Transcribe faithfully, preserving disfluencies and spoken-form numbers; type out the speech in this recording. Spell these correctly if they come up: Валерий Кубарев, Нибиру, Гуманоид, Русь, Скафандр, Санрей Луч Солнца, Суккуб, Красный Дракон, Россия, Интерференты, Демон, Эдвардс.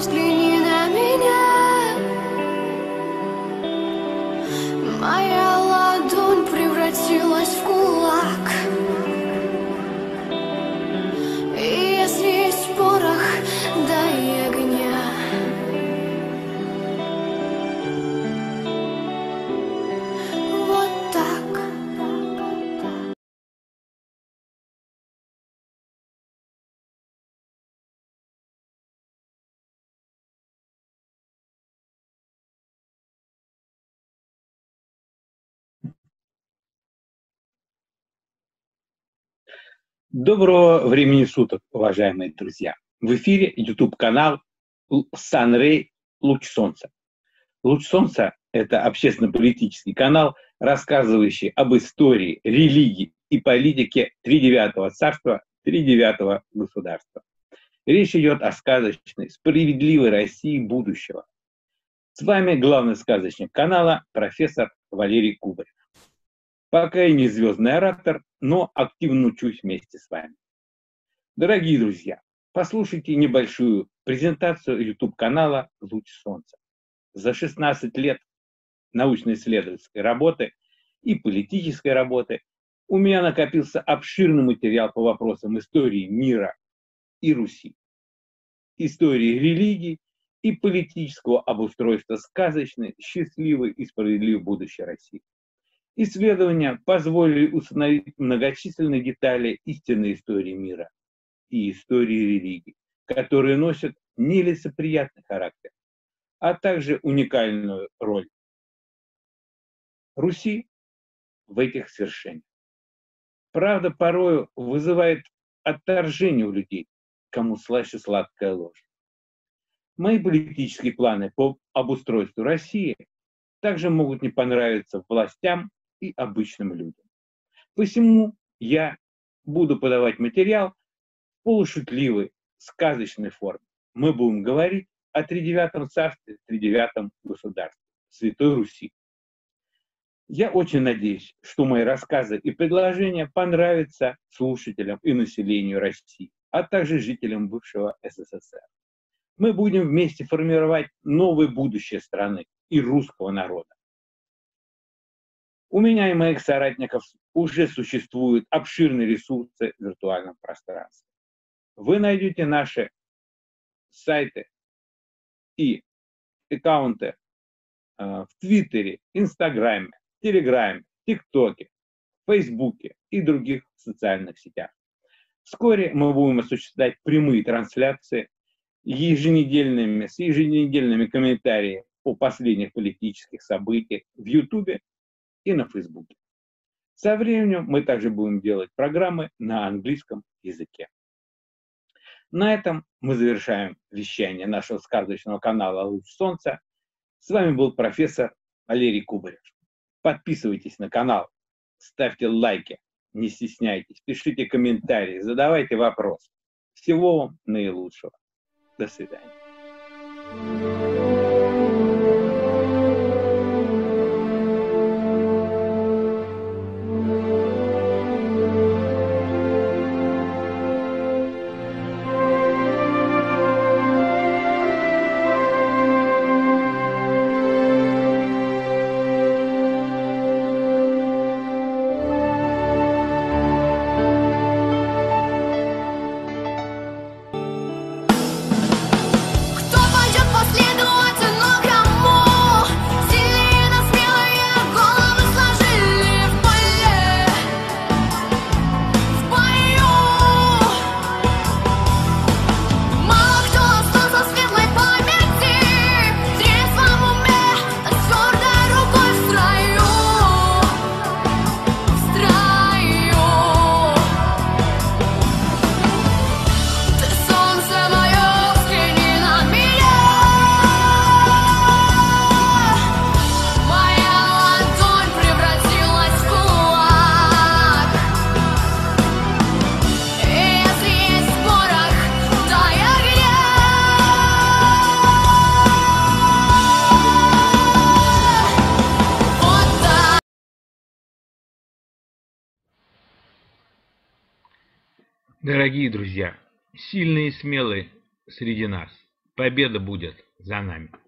взгляни на меня. Моя ладонь превратилась в кулак. И если есть порох, дай огня. Вот так. Доброго времени суток, уважаемые друзья! В эфире YouTube-канал «Санрей Луч Солнца». «Луч Солнца» — это общественно-политический канал, рассказывающий об истории, религии и политике тридевятого царства, тридевятого государства. Речь идет о сказочной, справедливой России будущего. С вами главный сказочник канала, профессор Валерий Кубарев. Пока я не звездный оратор, но активно учусь вместе с вами. Дорогие друзья, послушайте небольшую презентацию YouTube-канала «Луч Солнца». За шестнадцать лет научно-исследовательской работы и политической работы у меня накопился обширный материал по вопросам истории мира и Руси, истории религии и политического обустройства сказочной, счастливой и справедливой будущей России. Исследования позволили установить многочисленные детали истинной истории мира и истории религии, которые носят нелицеприятный характер, а также уникальную роль Руси в этих свершениях. Правда порою вызывает отторжение у людей, кому слаще сладкая ложь. Мои политические планы по обустройству России также могут не понравиться властям и обычным людям. Посему я буду подавать материал в полушутливой, сказочной форме. Мы будем говорить о тридевятом царстве, тридевятом государстве, Святой Руси. Я очень надеюсь, что мои рассказы и предложения понравятся слушателям и населению России, а также жителям бывшего СССР. Мы будем вместе формировать новое будущее страны и русского народа. У меня и моих соратников уже существуют обширные ресурсы в виртуальном пространстве. Вы найдете наши сайты и аккаунты в Твиттере, Инстаграме, Телеграме, ТикТоке, Фейсбуке и других социальных сетях. Вскоре мы будем осуществлять прямые трансляции еженедельными, с еженедельными комментариями о последних политических событиях в Ютубе и на Фейсбуке. Со временем мы также будем делать программы на английском языке. На этом мы завершаем вещание нашего сказочного канала «Луч Солнца». С вами был профессор Валерий Кубарев. Подписывайтесь на канал, ставьте лайки, не стесняйтесь, пишите комментарии, задавайте вопросы. Всего вам наилучшего. До свидания. Дорогие друзья, сильные и смелые среди нас, победа будет за нами.